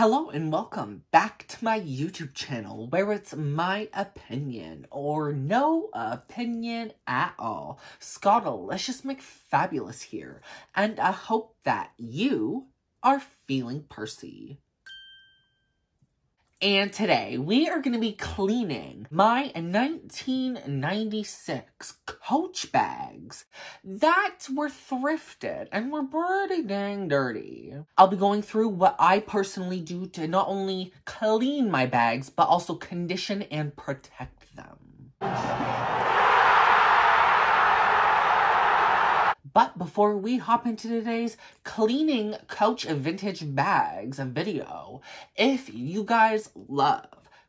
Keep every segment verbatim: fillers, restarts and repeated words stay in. Hello and welcome back to my YouTube channel where it's my opinion or no opinion at all. Scottilicious McFabulous here, and I hope that you are feeling Percy. And today we are going to be cleaning my nineteen ninety-six Coach bags that were thrifted and were pretty dang dirty. I'll be going through what I personally do to not only clean my bags, but also condition and protect them. But before we hop into today's cleaning Coach vintage bags video, if you guys love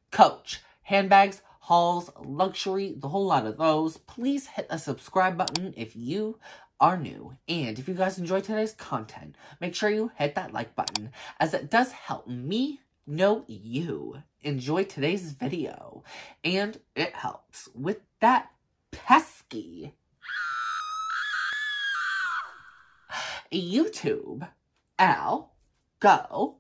Coach handbags, hauls, luxury, the whole lot of those, please hit the subscribe button if you are new. And if you guys enjoy today's content, make sure you hit that like button, as it does help me know you enjoy today's video. And it helps with that pesky YouTube algorithm.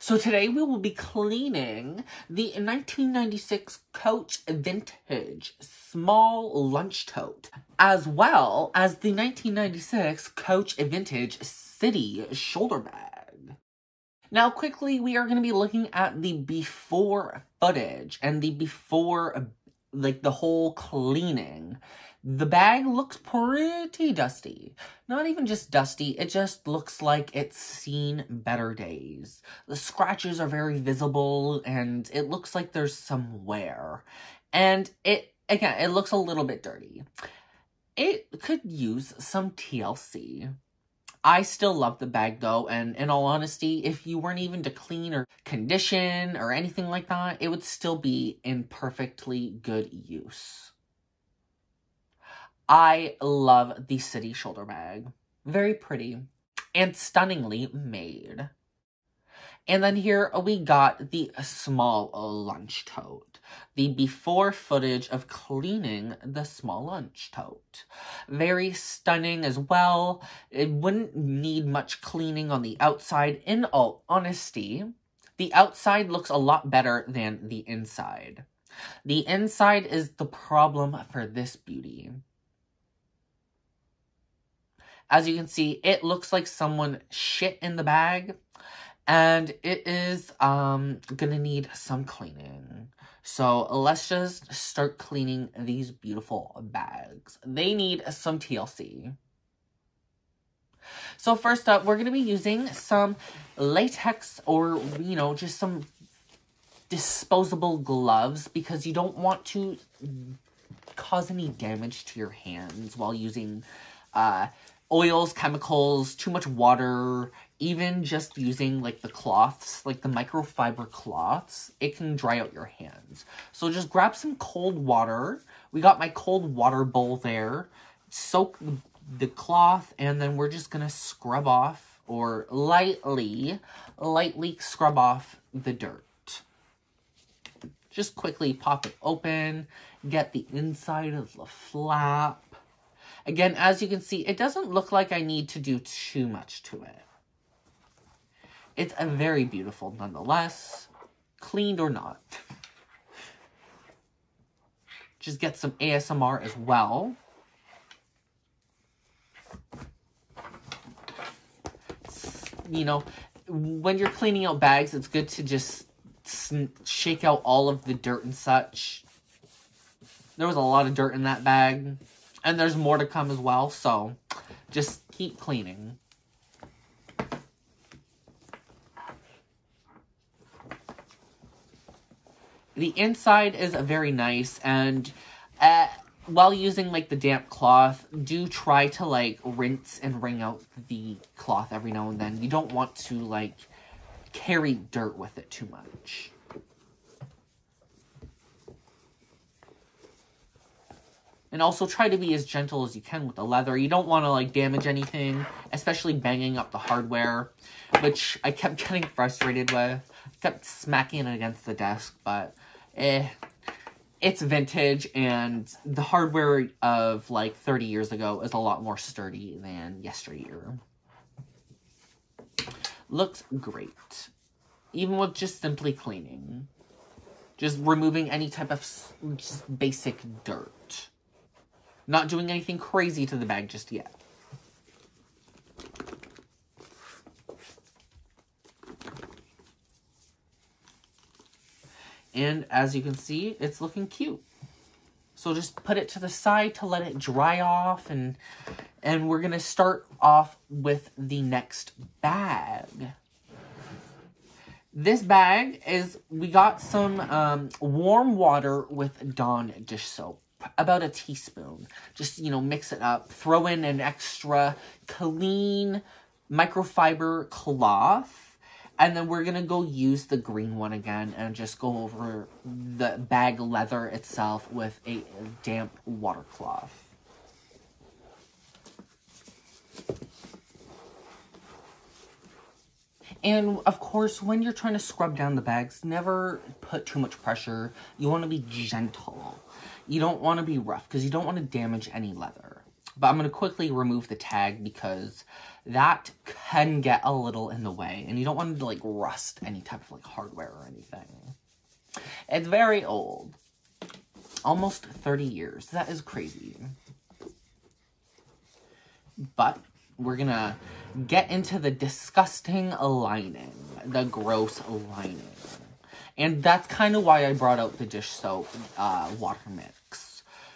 So today we will be cleaning the nineteen ninety-six Coach Vintage Small Lunch Tote, as well as the nineteen ninety-six Coach Vintage City Shoulder Bag. Now quickly, we are going to be looking at the before footage and the before, like the whole cleaning. The bag looks pretty dusty. Not even just dusty, it just looks like it's seen better days. The scratches are very visible and it looks like there's some wear. And it, again, it looks a little bit dirty. It could use some T L C. I still love the bag though, and in all honesty, if you weren't even to clean or condition or anything like that, it would still be in perfectly good use. I love the City Shoulder Bag. Very pretty and stunningly made. And then here we got the Small Lunch Tote. The before footage of cleaning the Small Lunch Tote. Very stunning as well. It wouldn't need much cleaning on the outside. In all honesty, the outside looks a lot better than the inside. The inside is the problem for this beauty. As you can see, it looks like someone shit in the bag. And it is um, gonna need some cleaning. So let's just start cleaning these beautiful bags. They need some T L C. So first up, we're gonna be using some latex or, you know, just some disposable gloves, because you don't want to cause any damage to your hands while using uh, oils, chemicals, too much water. Even just using, like, the cloths, like the microfiber cloths, it can dry out your hands. So just grab some cold water. We got my cold water bowl there. Soak the cloth, and then we're just gonna scrub off, or lightly, lightly scrub off the dirt. Just quickly pop it open, get the inside of the flap. Again, as you can see, it doesn't look like I need to do too much to it. It's a very beautiful nonetheless, cleaned or not. Just get some A S M R as well. You know, when you're cleaning out bags, it's good to just shake out all of the dirt and such. There was a lot of dirt in that bag, and there's more to come as well, so just keep cleaning. The inside is very nice, and uh, while using, like, the damp cloth, do try to, like, rinse and wring out the cloth every now and then. You don't want to, like, carry dirt with it too much. And also try to be as gentle as you can with the leather. You don't want to, like, damage anything, especially banging up the hardware, which I kept getting frustrated with. I kept smacking it against the desk, but eh, it's vintage, and the hardware of like thirty years ago is a lot more sturdy than yesteryear. Looks great, even with just simply cleaning. Just removing any type of just basic dirt. Not doing anything crazy to the bag just yet. And as you can see, it's looking cute. So just put it to the side to let it dry off. And, and we're going to start off with the next bag. This bag is, we got some um, warm water with Dawn dish soap. About a teaspoon. Just, you know, mix it up. Throw in an extra clean microfiber cloth. And then we're going to go use the green one again and just go over the bag leather itself with a damp water cloth. And, of course, when you're trying to scrub down the bags, never put too much pressure. You want to be gentle. You don't want to be rough because you don't want to damage any leather. But I'm going to quickly remove the tag because that can get a little in the way. And you don't want it to, like, rust any type of, like, hardware or anything. It's very old. Almost thirty years. That is crazy. But we're going to get into the disgusting lining. The gross lining. And that's kind of why I brought out the dish soap uh, water mix.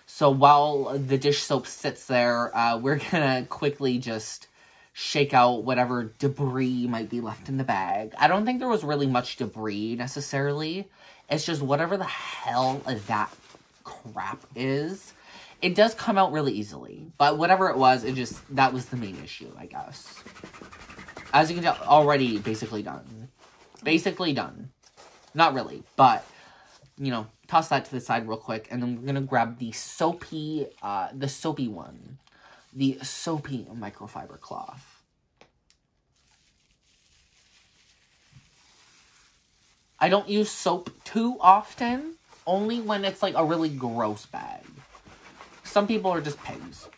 So while the dish soap sits there, uh, we're going to quickly just shake out whatever debris might be left in the bag. I don't think there was really much debris necessarily. It's just whatever the hell that crap is. It does come out really easily, but whatever it was, it just, that was the main issue, I guess. As you can tell, already basically done. Basically done. Not really, but, you know, toss that to the side real quick, and then we're gonna grab the soapy, uh, the soapy one. The soapy microfiber cloth. I don't use soap too often, only when it's, like, a really gross bag. Some people are just pigs.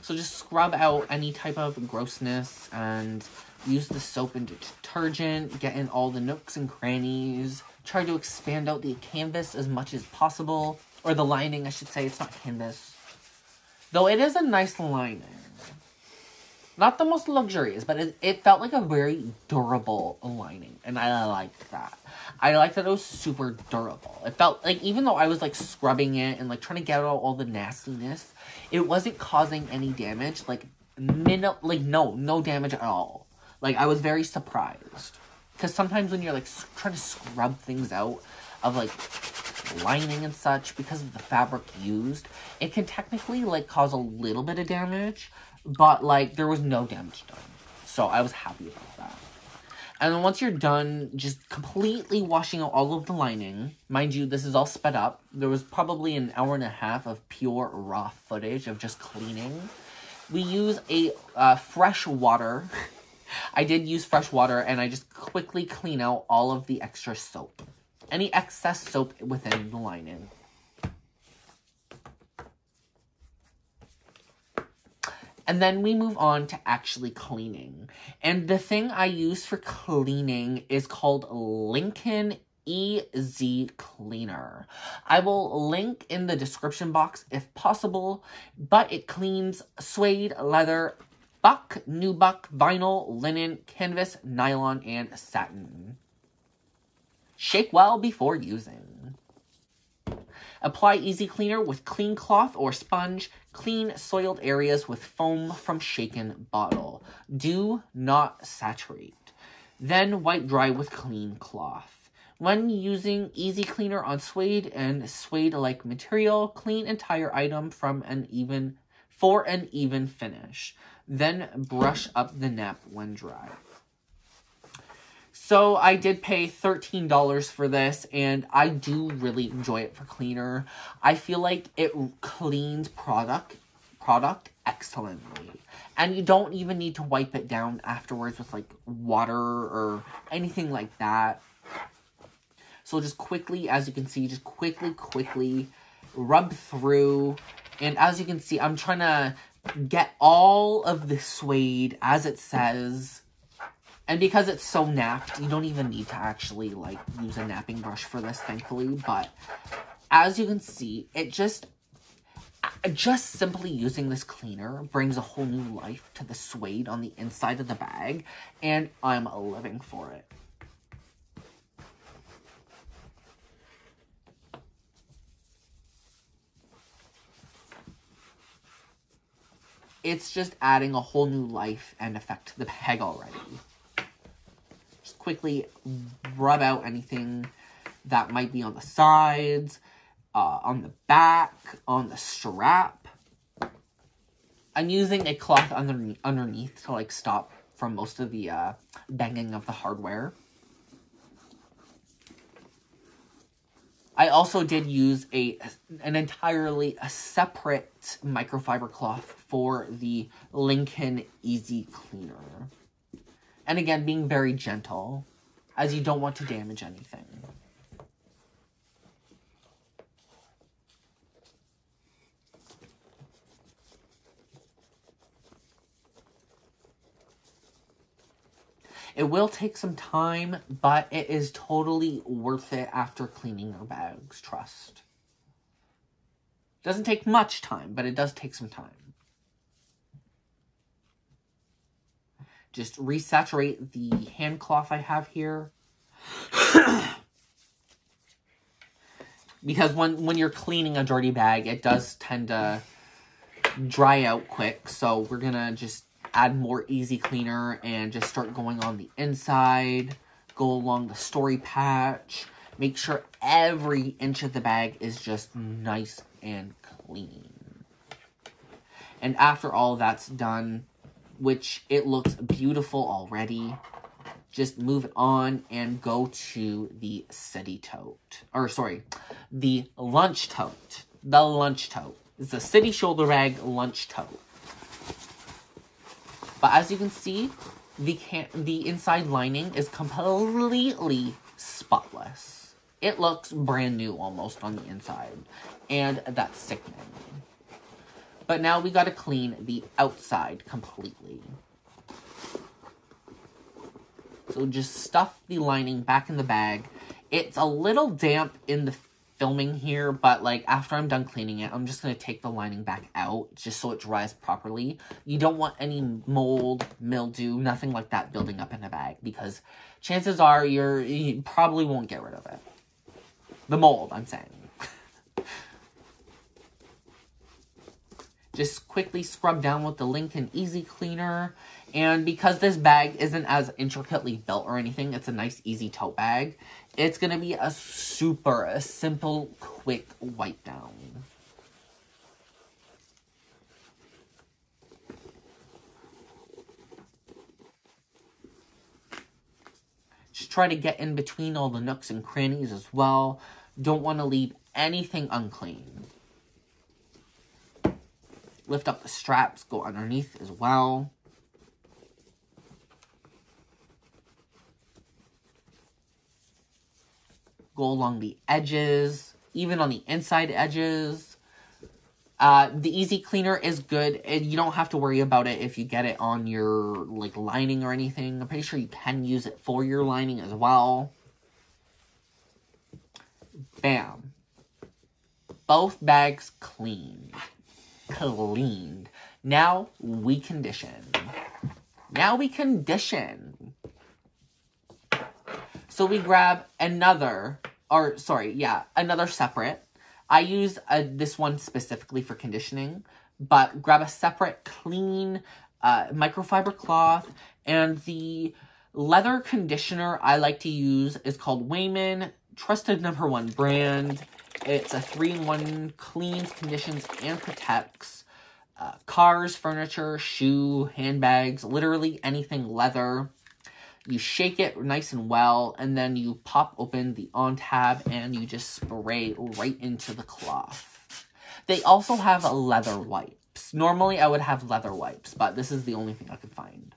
So just scrub out any type of grossness and use the soap and detergent. Get in all the nooks and crannies. Try to expand out the canvas as much as possible. Or the lining, I should say. It's not canvas. Though it is a nice lining. Not the most luxurious, but it, it felt like a very durable lining. And I liked that. I liked that it was super durable. It felt like, even though I was, like, scrubbing it and, like, trying to get out all the nastiness, it wasn't causing any damage. Like, min like no, no damage at all. Like, I was very surprised. Because sometimes when you're, like, trying to scrub things out of, like, lining and such, because of the fabric used, it can technically, like, cause a little bit of damage. But, like, there was no damage done. So, I was happy about that. And then once you're done, just completely washing out all of the lining. Mind you, this is all sped up. There was probably an hour and a half of pure raw footage of just cleaning. We use a uh, fresh water. I did use fresh water, and I just quickly clean out all of the extra soap. Any excess soap within the lining. And then we move on to actually cleaning. And the thing I use for cleaning is called Lincoln E Z Cleaner. I will link in the description box if possible, but it cleans suede, leather, buck, nubuck, vinyl, linen, canvas, nylon, and satin. Shake well before using. Apply E Z Cleaner with clean cloth or sponge. Clean soiled areas with foam from shaken bottle. Do not saturate. Then wipe dry with clean cloth. When using E Z Cleaner on suede and suede-like material, clean entire item from an even for an even finish. Then brush up the nap when dry. So I did pay thirteen dollars for this, and I do really enjoy it for cleaner. I feel like it cleans product, product excellently. And you don't even need to wipe it down afterwards with, like, water or anything like that. So just quickly, as you can see, just quickly, quickly rub through. And as you can see, I'm trying to get all of the suede, as it says. And because it's so napped, you don't even need to actually, like, use a napping brush for this, thankfully. But as you can see, it just... Just simply using this cleaner brings a whole new life to the suede on the inside of the bag, and I'm living for it. It's just adding a whole new life and effect to the bag already. Just quickly rub out anything that might be on the sides. Uh, on the back, on the strap. I'm using a cloth under underneath to, like, stop from most of the uh, banging of the hardware. I also did use a an entirely a separate microfiber cloth for the Lincoln E Z Cleaner. And again, being very gentle, as you don't want to damage anything. It will take some time, but it is totally worth it after cleaning your bags, trust. Doesn't take much time, but it does take some time. Just resaturate the hand cloth I have here. Because when, when you're cleaning a dirty bag, it does tend to dry out quick, so we're gonna just add more easy cleaner and just start going on the inside, go along the story patch, make sure every inch of the bag is just nice and clean. And after all that's done, which it looks beautiful already, just move it on and go to the city tote, or sorry, the lunch tote, the lunch tote. It's the City Shoulder Bag lunch tote. But as you can see, the can the inside lining is completely spotless. It looks brand new almost on the inside, and that's sickening. But now we gotta clean the outside completely. So just stuff the lining back in the bag. It's a little damp in the filming here, but, like, after I'm done cleaning it, I'm just going to take the lining back out just so it dries properly. You don't want any mold, mildew, nothing like that building up in a bag, because chances are you're, you probably won't get rid of it. The mold, I'm saying. Just quickly scrub down with the Lincoln E Z Cleaner. And because this bag isn't as intricately built or anything, it's a nice, easy tote bag. It's going to be a super a simple, quick wipe down. Just try to get in between all the nooks and crannies as well. Don't want to leave anything unclean. Lift up the straps, go underneath as well. Go along the edges, even on the inside edges. Uh, the E Z Cleaner is good. It, you don't have to worry about it if you get it on your, like, lining or anything. I'm pretty sure you can use it for your lining as well. Bam. Both bags cleaned. Cleaned. Now we condition. Now we condition. So we grab another, or sorry, yeah, another separate. I use a, this one specifically for conditioning, but grab a separate clean uh, microfiber cloth, and the leather conditioner I like to use is called Weiman, trusted number one brand. It's a three in one, cleans, conditions, and protects uh, cars, furniture, shoe, handbags, literally anything leather. You shake it nice and well, and then you pop open the on tab, and you just spray right into the cloth. They also have leather wipes. Normally, I would have leather wipes, but this is the only thing I could find.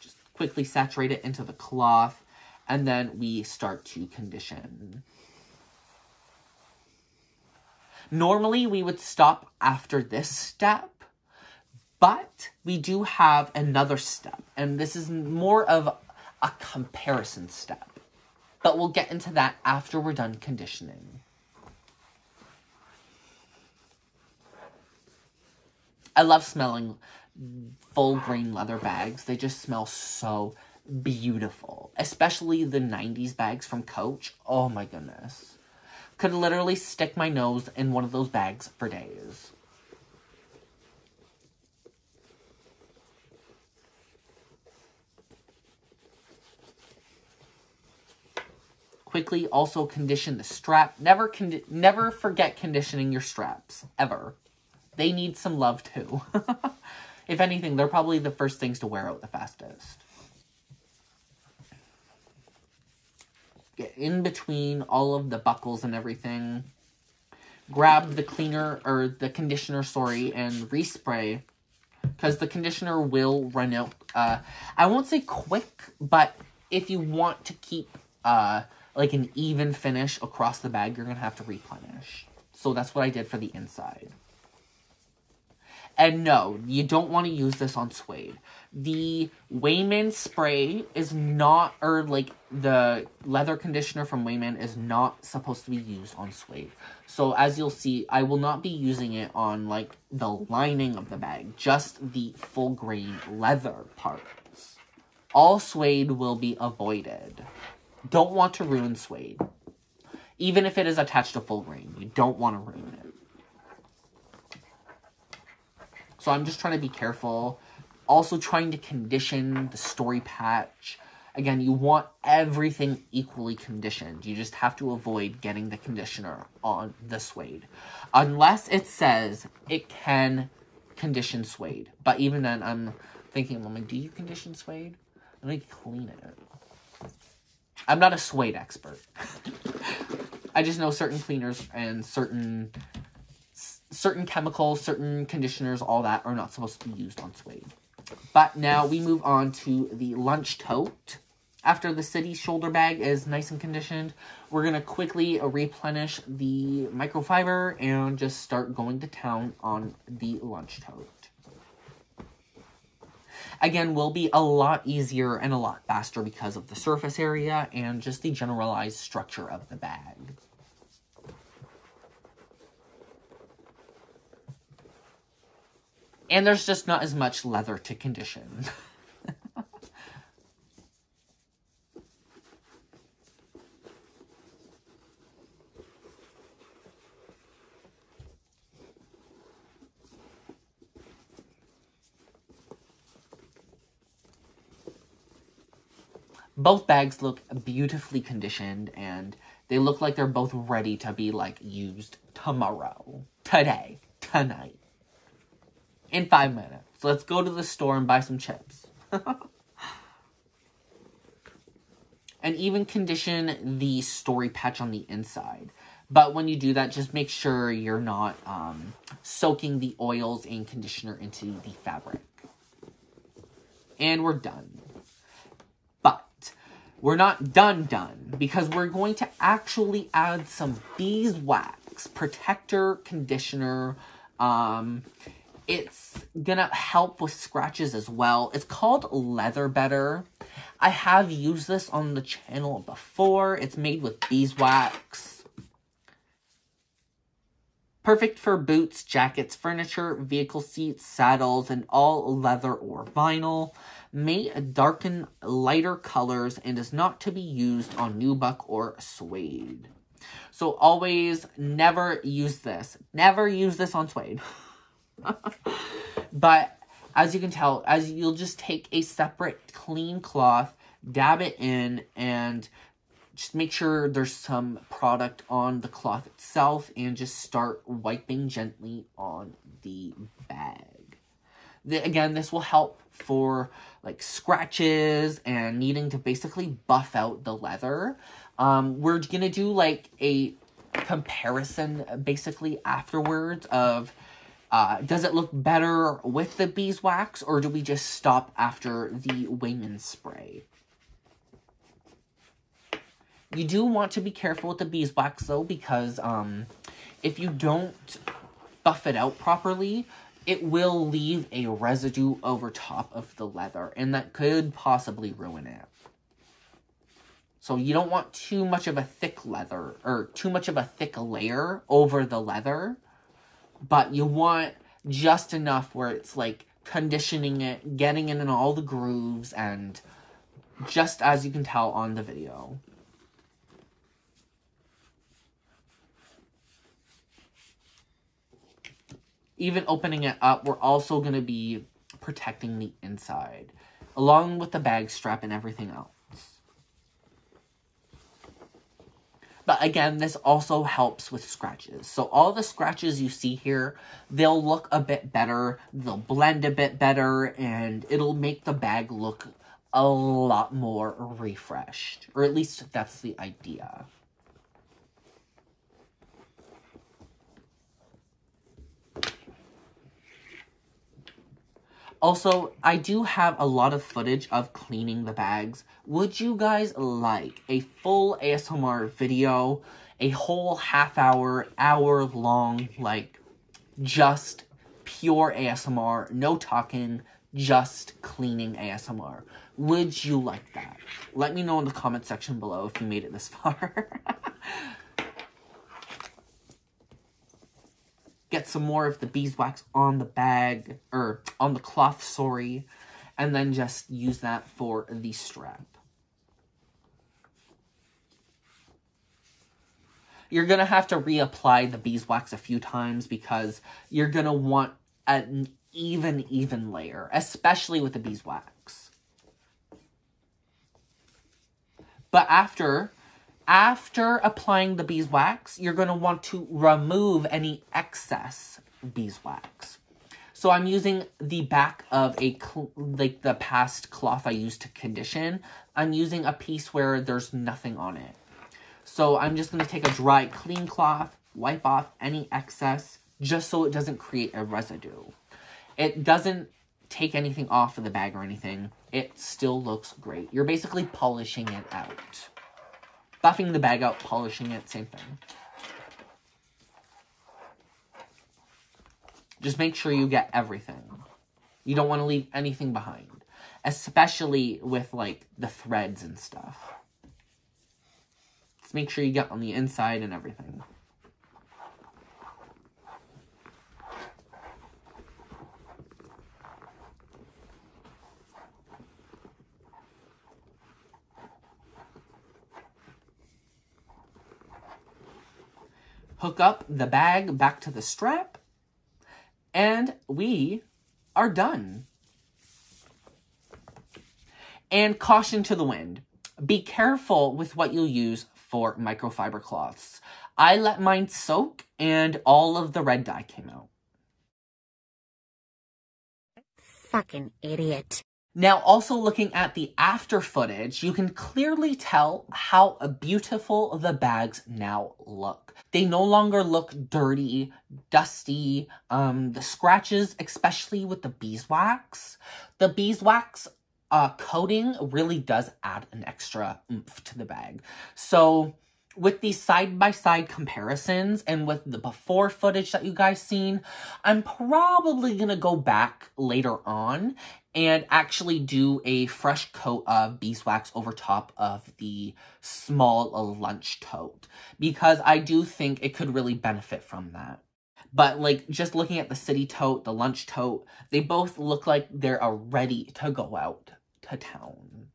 Just quickly saturate it into the cloth. and then we start to condition. Normally, we would stop after this step, but we do have another step, and this is more of a comparison step. But we'll get into that after we're done conditioning. I love smelling full grain leather bags. They just smell so beautiful, especially the nineties bags from Coach. Oh my goodness. Could literally stick my nose in one of those bags for days. Quickly also condition the strap. Never con never forget conditioning your straps, ever. They need some love too. If anything, they're probably the first things to wear out the fastest. Get in between all of the buckles and everything. Grab the cleaner, or the conditioner, sorry, and respray. Because the conditioner will run out. Uh, I won't say quick, but if you want to keep uh, like an even finish across the bag, you're going to have to replenish. So that's what I did for the inside. And no, you don't want to use this on suede. The Weiman spray is not, or like the leather conditioner from Weiman is not supposed to be used on suede. So as you'll see, I will not be using it on like the lining of the bag, just the full grain leather parts. All suede will be avoided. Don't want to ruin suede. Even if it is attached to full grain, you don't want to ruin it. So I'm just trying to be careful. Also trying to condition the story patch. Again, you want everything equally conditioned. You just have to avoid getting the conditioner on the suede. Unless it says it can condition suede. But even then, I'm thinking, well, do you condition suede? Let me clean it. I'm not a suede expert. I just know certain cleaners and certain... Certain chemicals, certain conditioners, all that are not supposed to be used on suede. But now we move on to the lunch tote. After the city shoulder bag is nice and conditioned, we're going to quickly replenish the microfiber and just start going to town on the lunch tote. Again, will be a lot easier and a lot faster because of the surface area and just the generalized structure of the bag. And there's just not as much leather to condition. Both bags look beautifully conditioned, and they look like they're both ready to be, like, used tomorrow, today, tonight. In five minutes. Let's go to the store and buy some chips. And even condition the story patch on the inside. But when you do that, just make sure you're not um, soaking the oils and conditioner into the fabric. And we're done. But we're not done done. Because we're going to actually add some beeswax, protector, conditioner, um... It's gonna help with scratches as well. It's called Leather Better. I have used this on the channel before. It's made with beeswax. Perfect for boots, jackets, furniture, vehicle seats, saddles, and all leather or vinyl. May darken lighter colors and is not to be used on nubuck or suede. So always never use this. Never use this on suede. But as you can tell, as you'll just take a separate clean cloth, dab it in, and just make sure there's some product on the cloth itself, and just start wiping gently on the bag. The, again, this will help for like scratches and needing to basically buff out the leather. Um, we're gonna do like a comparison basically afterwards of Uh, does it look better with the beeswax, or do we just stop after the Weiman spray? You do want to be careful with the beeswax, though, because um, if you don't buff it out properly, it will leave a residue over top of the leather, and that could possibly ruin it. So you don't want too much of a thick leather, or too much of a thick layer over the leather, but you want just enough where it's, like, conditioning it, getting it in all the grooves, and just as you can tell on the video. Even opening it up, we're also going to be protecting the inside, along with the bag strap and everything else. But again, this also helps with scratches. So all the scratches you see here, they'll look a bit better, they'll blend a bit better, and it'll make the bag look a lot more refreshed. Or at least that's the idea. Also, I do have a lot of footage of cleaning the bags. Would you guys like a full A S M R video, a whole half hour, hour long, like, just pure A S M R, no talking, just cleaning A S M R? Would you like that? Let me know in the comment section below if you made it this far. Get some more of the beeswax on the bag, or on the cloth, sorry, and then just use that for the strap. You're going to have to reapply the beeswax a few times because you're going to want an even, even layer, especially with the beeswax. But after... After applying the beeswax, you're going to want to remove any excess beeswax. So I'm using the back of a, like the past cloth I used to condition. I'm using a piece where there's nothing on it. So I'm just going to take a dry, clean cloth, wipe off any excess, just so it doesn't create a residue. It doesn't take anything off of the bag or anything. It still looks great. You're basically polishing it out. Buffing the bag out, polishing it, same thing. Just make sure you get everything. You don't want to leave anything behind. Especially with, like, the threads and stuff. Just make sure you get on the inside and everything. Hook up the bag back to the strap, and we are done. And caution to the wind. Be careful with what you use for microfiber cloths. I let mine soak, and all of the red dye came out. Fucking idiot. Now, also looking at the after footage, you can clearly tell how beautiful the bags now look. They no longer look dirty, dusty, um, the scratches, especially with the beeswax. The beeswax uh, coating really does add an extra oomph to the bag. So, with these side-by-side comparisons and with the before footage that you guys seen, I'm probably going to go back later on and actually do a fresh coat of beeswax over top of the small lunch tote, because I do think it could really benefit from that. But, like, just looking at the city tote, the lunch tote, they both look like they're ready to go out to town.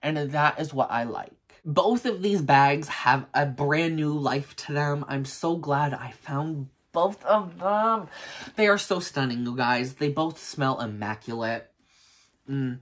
And that is what I like. Both of these bags have a brand new life to them. I'm so glad I found both of them. They are so stunning, you guys. They both smell immaculate. Mm.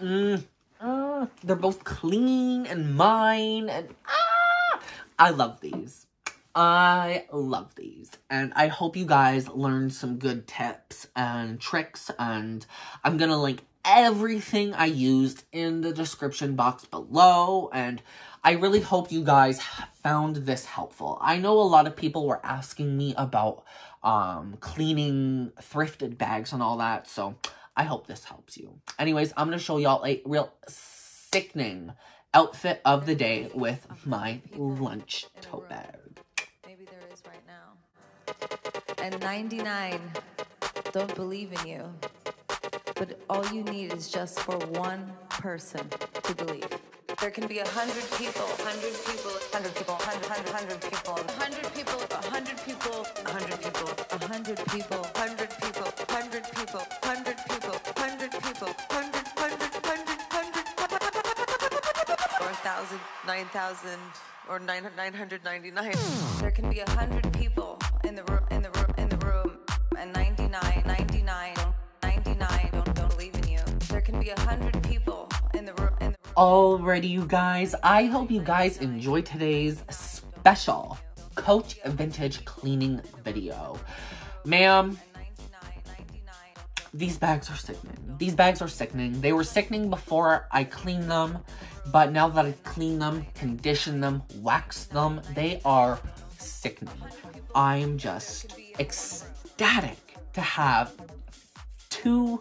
Mm. Mm. They're both clean and mine. And ah! I love these. I love these. And I hope you guys learned some good tips and tricks. And I'm going to link everything I used in the description box below, and I really hope you guys found this helpful. I know a lot of people were asking me about um, cleaning thrifted bags and all that, so I hope this helps you. Anyways, I'm going to show y'all a real sickening outfit of the day with my lunch tote bag. Maybe there is right now. And ninety-nine don't believe in you, but all you need is just for one person to believe. There can be a hundred people, hundred people, hundred people, hundred, hundred, hundred people, hundred people, a hundred people, a hundred people, a hundred people, hundred people, hundred people, hundred people, hundred people, hundred, hundred, hundred, hundred, or a thousand, nine thousand, or nine nine hundred ninety-nine. There can be a hundred people in the room, in the room, in the room, and ninety-nine, ninety-nine, ninety-nine don't don't believe in you. There can be a hundred people in the room. Alrighty, you guys, I hope you guys enjoyed today's special Coach Vintage cleaning video. Ma'am, these bags are sickening. These bags are sickening. They were sickening before I cleaned them, but now that I've cleaned them, conditioned them, waxed them, they are sickening. I'm just ecstatic to have two,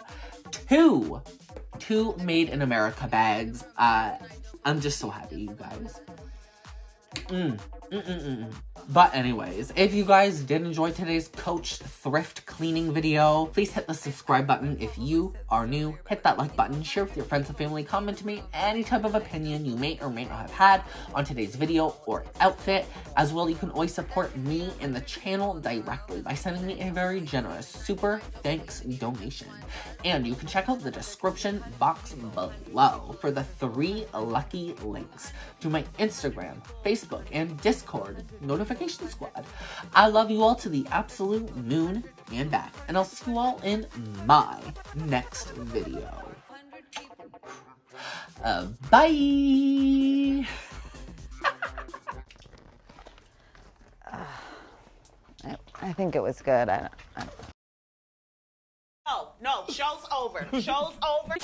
two, two made in America bags. Uh, I'm just so happy, you guys. Mm, mm, mm, mm. But anyways, if you guys did enjoy today's Coach thrift cleaning video, please hit the subscribe button if you are new. Hit that like button, share with your friends and family, comment to me any type of opinion you may or may not have had on today's video or outfit. As well, you can always support me and the channel directly by sending me a very generous super thanks donation. And you can check out the description box below for the three lucky links to my Instagram, Facebook, and Discord notification squad. I love you all to the absolute moon and back, and I'll see you all in my next video. Uh, bye! uh, I, I think it was good. I don't, I don't. No, no, show's over. Show's over.